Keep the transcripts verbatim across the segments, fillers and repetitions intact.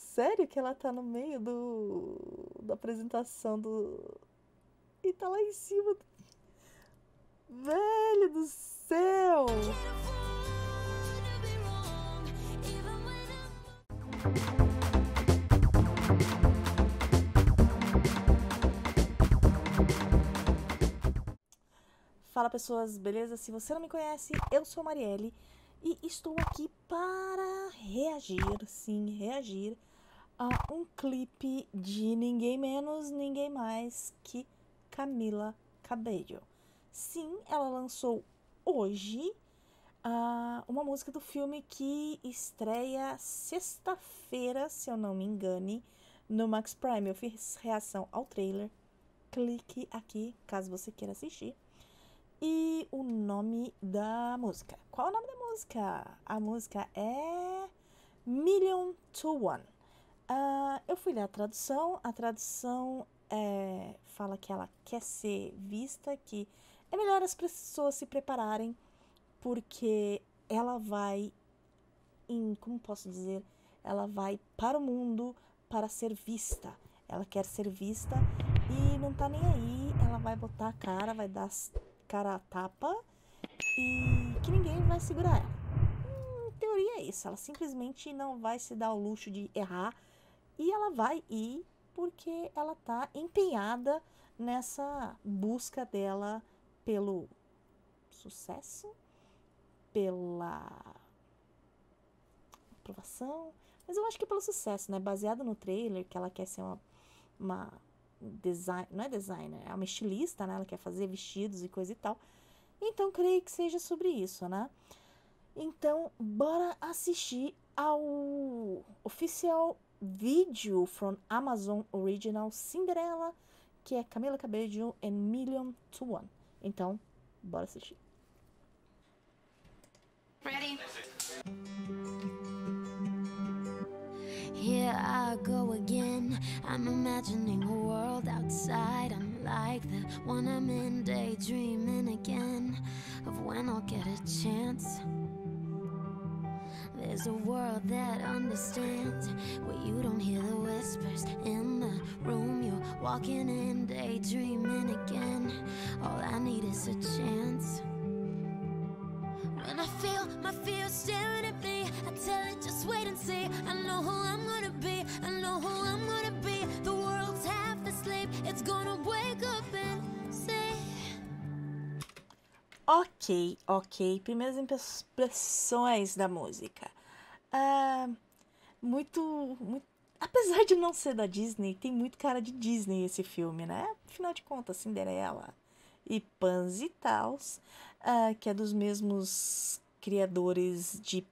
sério que ela tá no meio do da apresentação do... E tá lá em cima do... Velho do céu! Fala pessoas, beleza? Se você não me conhece, eu sou a Marielle e estou aqui para reagir, sim, reagir a um clipe de ninguém menos, ninguém mais que Camila Cabello. Sim, ela lançou hoje uh, uma música do filme que estreia sexta-feira, se eu não me engane, no Max Prime. Eu fiz reação ao trailer, clique aqui caso você queira assistir. E o nome da música? Qual é o nome da música? A música é Million To One. Uh, eu fui ler a tradução, a tradução... É, fala que ela quer ser vista, que é melhor as pessoas se prepararem, porque ela vai, em, como posso dizer, ela vai para o mundo para ser vista. Ela quer ser vista e não tá nem aí, ela vai botar a cara, vai dar cara a tapa e que ninguém vai segurar ela. Hum, teoria é isso, ela simplesmente não vai se dar o luxo de errar e ela vai ir porque ela tá empenhada nessa busca dela pelo sucesso, pela aprovação, mas eu acho que pelo sucesso, né? Baseado no trailer, que ela quer ser uma, uma design, não é designer, é uma estilista, né? Ela quer fazer vestidos e coisa e tal. Então, creio que seja sobre isso, né? Então, bora assistir ao oficial vídeo from Amazon Original Cinderella, que é Camila Cabello and Million to One. Então, bora assistir. Ready? Here I go again. I'm imagining a world outside. I'm like the one I'm in, daydreaming again of when I'll get a chance. There's a world that understands where you don't hear the whispers in the room. You're walking in, daydreaming again. All I need is a chance. When I feel my fear staring at me, I tell it just wait and see. I know who I'm gonna be, I know who I'm gonna be. The world's half asleep, it's gonna wake up and say. Ok, ok. Primeiras impressões da música. Uh, muito, muito... Apesar de não ser da Disney, tem muito cara de Disney esse filme, né? Afinal de contas, Cinderela e Pans e tals, uh, que é dos mesmos criadores de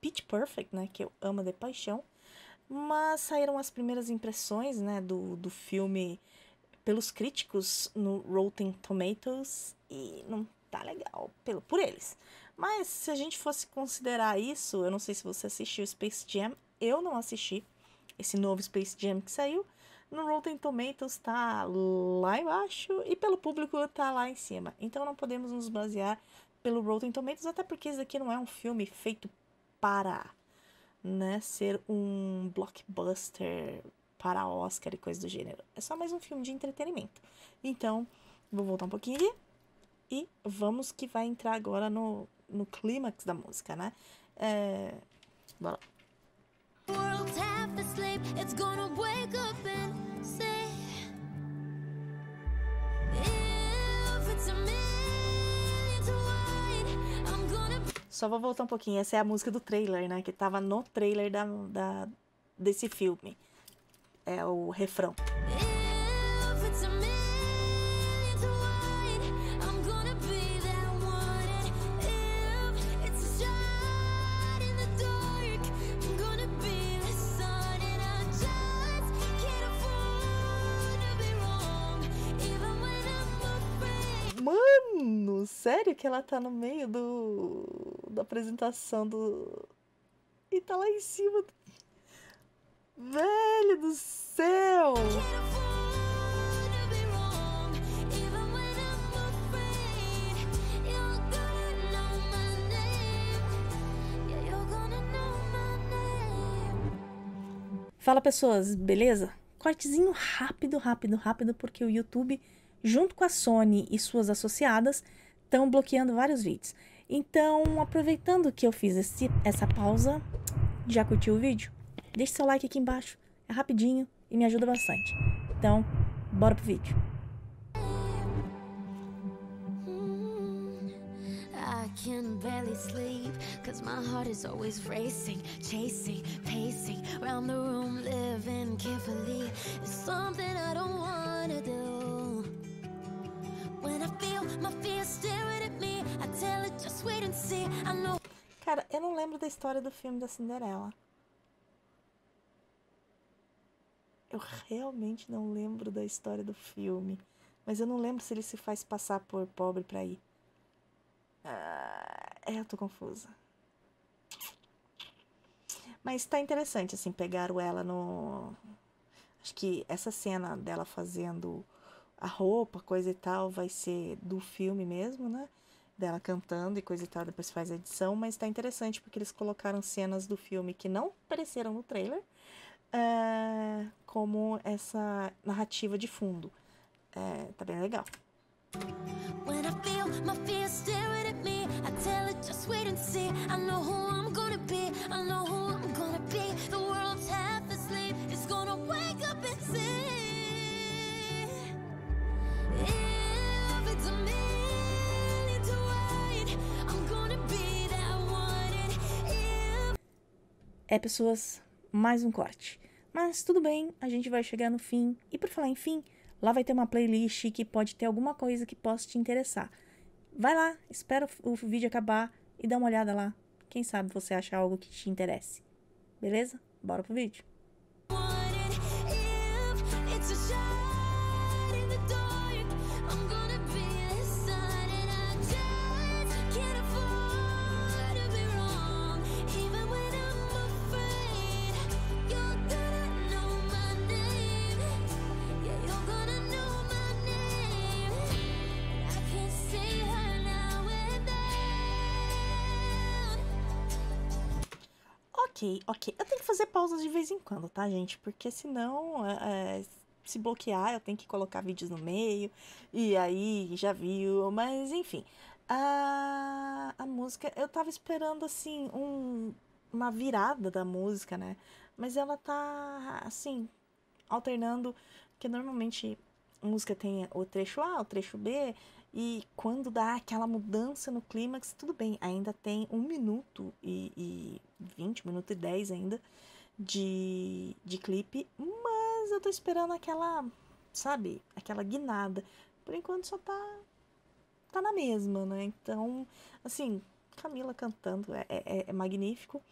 Pitch Perfect, né? Que eu amo de paixão. Mas saíram as primeiras impressões, né? Do, do filme pelos críticos no Rotten Tomatoes e não tá legal pelo, por eles. Mas se a gente fosse considerar isso, eu não sei se você assistiu Space Jam, eu não assisti esse novo Space Jam que saiu. No Rotten Tomatoes tá lá embaixo e pelo público tá lá em cima. Então não podemos nos basear pelo Rotten Tomatoes, até porque isso daqui não é um filme feito para, né, ser um blockbuster para Oscar e coisa do gênero. É só mais um filme de entretenimento. Então, vou voltar um pouquinho aqui e vamos que vai entrar agora no... no clímax da música, né? É... Bora. Só vou voltar um pouquinho. Essa é a música do trailer, né? Que tava no trailer da, da... desse filme. É o refrão. Sério que ela tá no meio do da apresentação do e tá lá em cima do... Velho do céu! Fala, pessoas, beleza? Cortezinho rápido, rápido, rápido, porque o YouTube, junto com a Sony e suas associadas, estão bloqueando vários vídeos. Então, aproveitando que eu fiz esse, essa pausa, já curtiu o vídeo? Deixe seu like aqui embaixo, é rapidinho e me ajuda bastante. Então, bora pro vídeo. I can barely sleep, cause my heart is always racing, chasing, pacing, round the room, living carefully. It's something I don't wanna do. When I feel my fear staring at me, I tell it just wait and see. I know. Cara, eu não lembro da história do filme da Cinderela. Eu realmente não lembro da história do filme. Mas eu não lembro se ele se faz passar por pobre pra ir. Ah, eu tô confusa. Mas tá interessante, assim, pegaram ela no... Acho que essa cena dela fazendo a roupa, coisa e tal, vai ser do filme mesmo, né? Dela cantando e coisa e tal, depois faz a edição. Mas tá interessante porque eles colocaram cenas do filme que não apareceram no trailer, é, como essa narrativa de fundo. É, tá bem legal. When I feel my fear staring at me, I tell it just wait and see. I know who I'm gonna be, I know who I'm gonna be. The world's half asleep, it's gonna wake up and see. If it's a million to one, I'm gonna be that one. É, pessoas, mais um corte. Mas tudo bem, a gente vai chegar no fim. E por falar em fim, lá vai ter uma playlist que pode ter alguma coisa que possa te interessar. Vai lá, espera o vídeo acabar e dá uma olhada lá. Quem sabe você acha algo que te interesse. Beleza? Bora pro vídeo. Ok, ok. Eu tenho que fazer pausas de vez em quando, tá, gente? Porque senão, é, se bloquear, eu tenho que colocar vídeos no meio. E aí, já viu. Mas, enfim. A, a música... Eu tava esperando, assim, um, uma virada da música, né? Mas ela tá, assim, alternando. Porque normalmente a música tem o trecho A, o trecho B. E quando dá aquela mudança no clímax, tudo bem. Ainda tem um minuto e... e vinte, minuto e dez ainda de, de clipe, mas eu tô esperando aquela, sabe, aquela guinada. Por enquanto só tá, tá na mesma, né? Então, assim, Camila cantando é, é, é magnífico,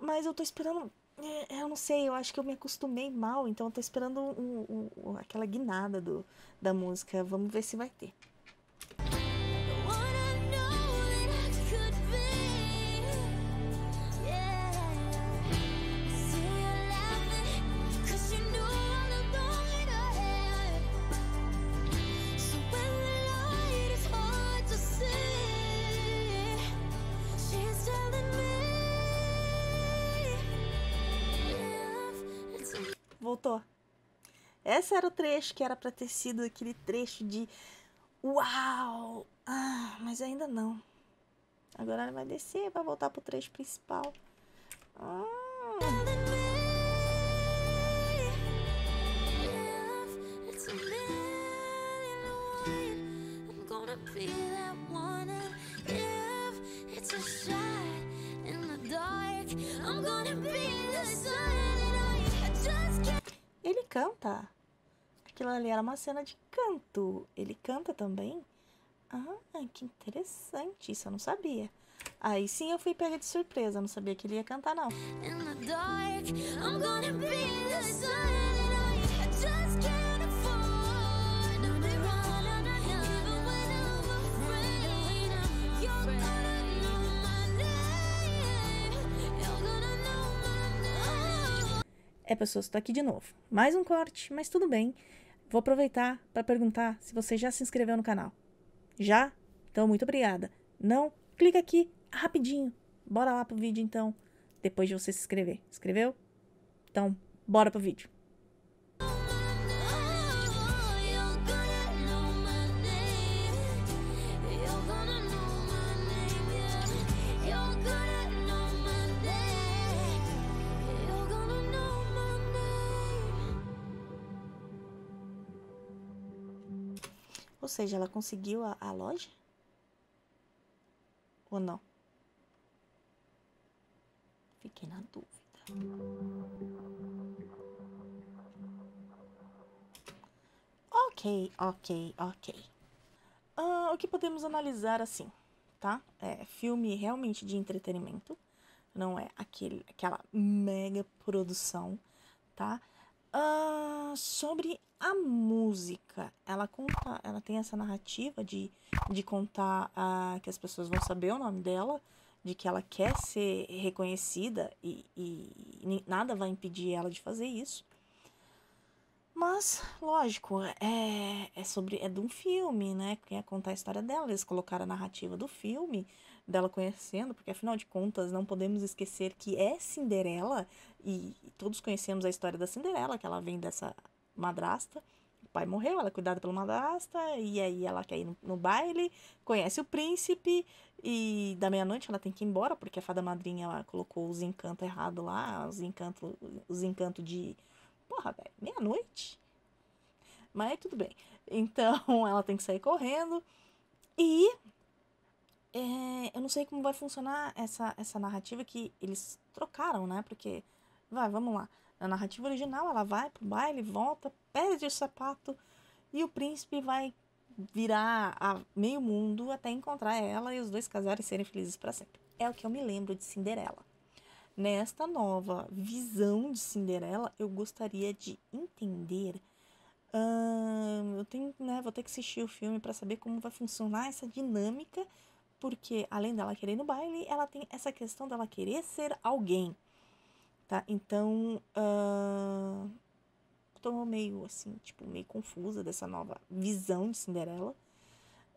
mas eu tô esperando, eu não sei, eu acho que eu me acostumei mal, então eu tô esperando o, o, aquela guinada do, da música, vamos ver se vai ter. Voltou. Esse era o trecho que era pra ter sido aquele trecho de uau! Ah, mas ainda não. Agora ela vai descer, vai voltar pro trecho principal. Ah. Ele canta. Aquilo ali era uma cena de canto. Ele canta também? Ah, que interessante. Isso eu não sabia. Aí sim eu fui pega de surpresa. Eu não sabia que ele ia cantar, não. É, pessoas, estou aqui de novo. Mais um corte, mas tudo bem. Vou aproveitar para perguntar se você já se inscreveu no canal. Já? Então, muito obrigada. Não? Clica aqui rapidinho. Bora lá pro vídeo, então, depois de você se inscrever. Inscreveu? Então, Bora pro vídeo. Ou seja, ela conseguiu a, a loja? Ou não? Fiquei na dúvida. Ok, ok, ok. Uh, o que podemos analisar assim, tá? É filme realmente de entretenimento. Não é aquele, aquela mega produção, tá? Uh, sobre a música, ela conta, ela tem essa narrativa de, de contar uh, que as pessoas vão saber o nome dela, de que ela quer ser reconhecida e, e nada vai impedir ela de fazer isso. Mas, lógico, é, é, sobre, é de um filme, né? Que ia contar a história dela, eles colocaram a narrativa do filme, dela conhecendo, porque afinal de contas não podemos esquecer que é Cinderela, e todos conhecemos a história da Cinderela, que ela vem dessa madrasta, o pai morreu, ela é cuidada pelo madrasta, e aí ela quer ir no, no baile, conhece o príncipe, e da meia-noite ela tem que ir embora, porque a fada madrinha ela colocou os encantos errados lá, os encantos, os encantos de... Porra, velho, meia-noite? Mas tudo bem. Então, ela tem que sair correndo. E... É, eu não sei como vai funcionar essa, essa narrativa que eles trocaram, né? Porque, vai, vamos lá. Na narrativa original, ela vai pro baile, volta, perde o sapato. E o príncipe vai virar a meio mundo até encontrar ela e os dois casarem e serem felizes para sempre. É o que eu me lembro de Cinderela. Nesta nova visão de Cinderela, eu gostaria de entender. Hum, eu tenho, né, vou ter que assistir o filme para saber como vai funcionar essa dinâmica, porque além dela querer ir no baile, ela tem essa questão dela querer ser alguém, tá? Então, hum, tô meio assim, tipo, meio confusa dessa nova visão de Cinderela.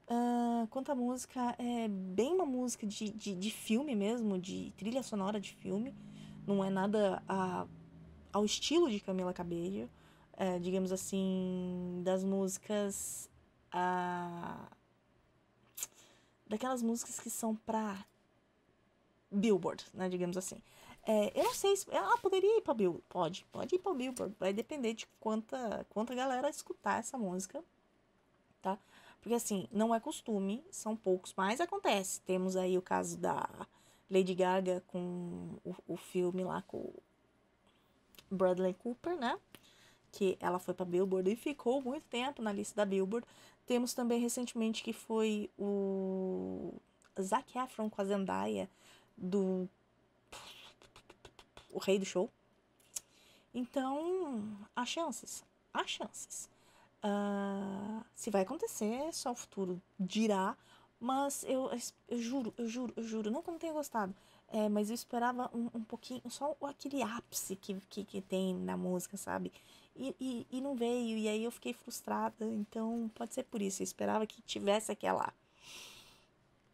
Uh, quanto à música, é bem uma música de, de, de filme mesmo, de trilha sonora de filme. Não é nada a, ao estilo de Camila Cabello, é, digamos assim, das músicas... A, daquelas músicas que são pra Billboard, né, digamos assim. É, eu não sei se... Ela poderia ir pra Billboard, pode, pode ir pra Billboard, vai depender de quanta, quanta galera escutar essa música, tá? Porque, assim, não é costume, são poucos, mas acontece. Temos aí o caso da Lady Gaga com o, o filme lá com o Bradley Cooper, né? Que ela foi pra Billboard e ficou muito tempo na lista da Billboard. Temos também, recentemente, que foi o Zac Efron com a Zendaia do... O Rei do Show. Então, há chances, há chances. Uh, se vai acontecer, só o futuro dirá, mas eu, eu juro, eu juro, eu juro, não que eu não tenha gostado, é, mas eu esperava um, um pouquinho, só aquele ápice que, que, que tem na música, sabe? E, e, e não veio, e aí eu fiquei frustrada, então pode ser por isso, eu esperava que tivesse aquela,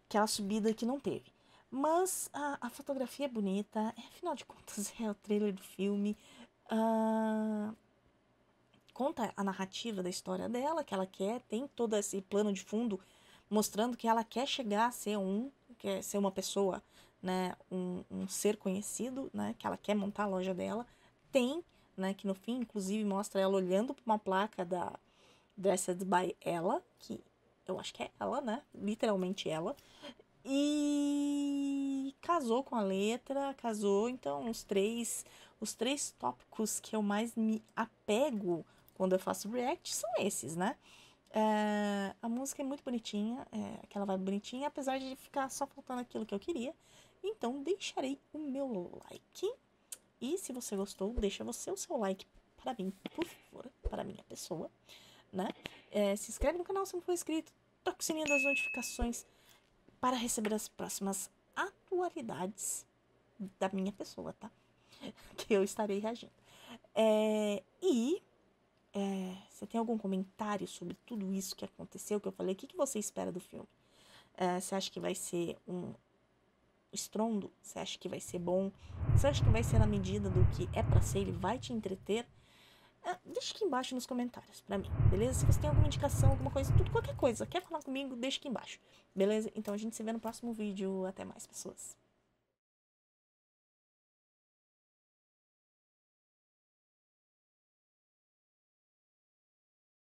aquela subida que não teve. Mas a, a fotografia é bonita, afinal de contas é o trailer do filme, ahn... Uh, conta a narrativa da história dela, que ela quer, tem todo esse plano de fundo mostrando que ela quer chegar a ser um, quer ser uma pessoa, né, um, um ser conhecido, né, que ela quer montar a loja dela, tem, né, que no fim, inclusive, mostra ela olhando para uma placa da Dressed by Ella, que eu acho que é ela, né, literalmente ela, e casou com a letra, casou, então, os três, os três tópicos que eu mais me apego quando eu faço react, são esses, né? É, a música é muito bonitinha, é, aquela vibe bonitinha, apesar de ficar só faltando aquilo que eu queria. Então, deixarei o meu like. E se você gostou, deixa você o seu like para mim, por favor, para minha pessoa, né? É, se inscreve no canal se não for inscrito, toca o sininho das notificações para receber as próximas atualidades da minha pessoa, tá? Que eu estarei reagindo. É, e... É, você tem algum comentário sobre tudo isso que aconteceu, que eu falei? O que, que você espera do filme? É, você acha que vai ser um, estrondo, você acha que vai ser bom, você acha que vai ser na medida do que é pra ser, ele vai te entreter? Deixa aqui embaixo nos comentários pra mim, beleza? Se você tem alguma indicação, alguma coisa, tudo, qualquer coisa, quer falar comigo, deixa aqui embaixo, beleza? Então a gente se vê no próximo vídeo, até mais, pessoas.